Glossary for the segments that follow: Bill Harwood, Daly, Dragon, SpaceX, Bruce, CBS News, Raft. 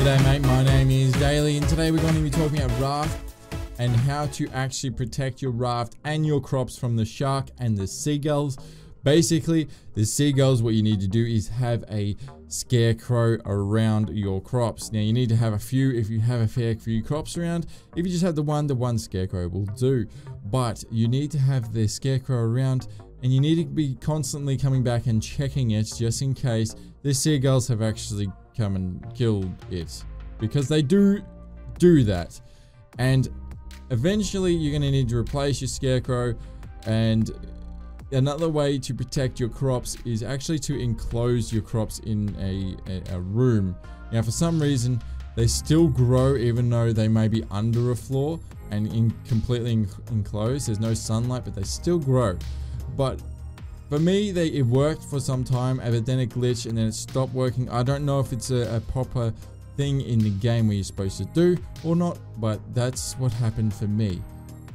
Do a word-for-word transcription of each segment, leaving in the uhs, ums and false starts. G'day mate, my name is Daly and today we're going to be talking about raft and how to actually protect your raft and your crops from the shark and the seagulls. Basically, the seagulls, what you need to do is have a scarecrow around your crops. Now you need to have a few if you have a fair few crops around. If you just have the one, the one scarecrow will do. But you need to have the scarecrow around and you need to be constantly coming back and checking it just in case the seagulls have actually come and killed it. Because they do do that. And eventually you're going to need to replace your scarecrow. And another way to protect your crops is actually to enclose your crops in a, a, a room. Now for some reason they still grow even though they may be under a floor and in completely en enclosed. There's no sunlight, but they still grow. But for me they, it worked for some time, but then it glitched and then it stopped working. I don't know if it's a, a proper thing in the game where you're supposed to do or not, but that's what happened for me.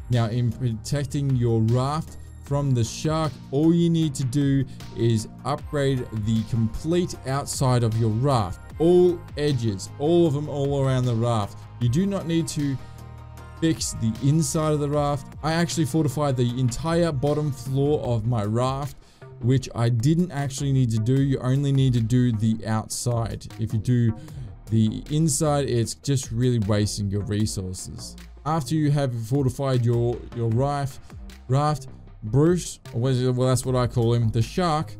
Now in protecting your raft from the shark, all you need to do is upgrade the complete outside of your raft. All edges, all of them all around the raft. You do not need to fix the inside of the raft. I actually fortified the entire bottom floor of my raft, which I didn't actually need to do. You only need to do the outside. If you do the inside, it's just really wasting your resources. After you have fortified your, your raft, raft, Bruce, or well, that's what I call him, the shark,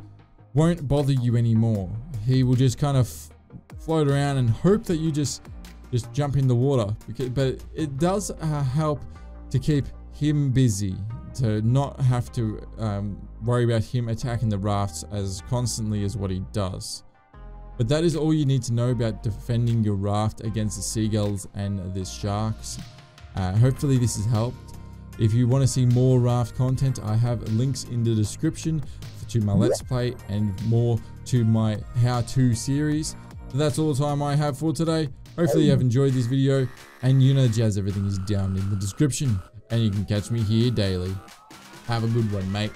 won't bother you anymore. He will just kind of float around and hope that you just just jump in the water. Because, but it does uh, help to keep him busy, to not have to um, worry about him attacking the rafts as constantly as what he does. But that is all you need to know about defending your raft against the seagulls and the sharks. Uh, hopefully this has helped. If you want to see more raft content, I have links in the description to my Let's Play and more to my how-to series. So that's all the time I have for today. Hopefully you have enjoyed this video, and you know the jazz, everything is down in the description and you can catch me here daily. Have a good one, mate.